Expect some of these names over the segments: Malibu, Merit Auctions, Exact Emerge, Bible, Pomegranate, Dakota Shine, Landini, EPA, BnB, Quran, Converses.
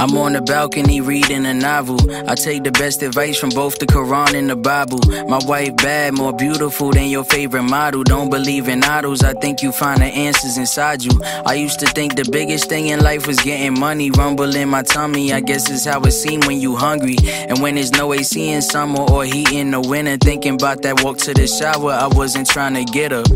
I'm on the balcony reading a novel. I take the best advice from both the Quran and the Bible. My wife bad, more beautiful than your favorite model. Don't believe in idols, I think you find the answers inside you. I used to think the biggest thing in life was getting money. Rumble in my tummy, I guess it's how it seems when you hungry. And when there's no AC in summer or heat in the winter, thinking about that walk to the shower, I wasn't trying to get up.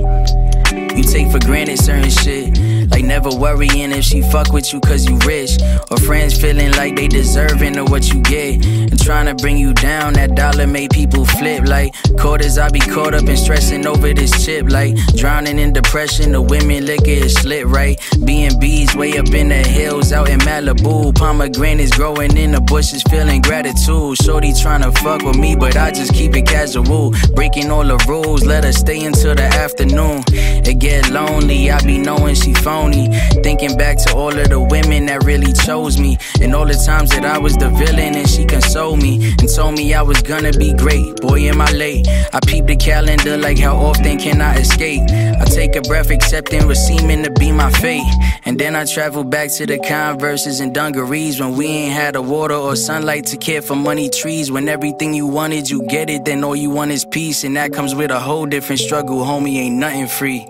You take for granted certain shit, like never worrying if she fuck with you cause you rich, or friends feeling like they deserving of what you get, and trying to bring you down. That dollar made people flip like quarters. I be caught up in stressing over this chip, like drowning in depression. The women liquor is slit right. BnB's way up in the hills out in Malibu. Pomegranates growing in the bushes, feeling gratitude. Shorty trying to fuck with me, but I just keep it casual, breaking all the rules. Let her stay until the afternoon. It get lonely, I be knowing she phony. Thinking back to all of the women that really chose me, and all the times that I was the villain and she consoled me and told me I was gonna be great. Boy, am I late. I peep the calendar like how often can I escape. I take a breath accepting what's seeming to be my fate, and then I travel back to the Converses and dungarees when we ain't had the water or sunlight to care for money trees. When everything you wanted you get it, then all you want is peace, and that comes with a whole different struggle, homie. Ain't nothing free.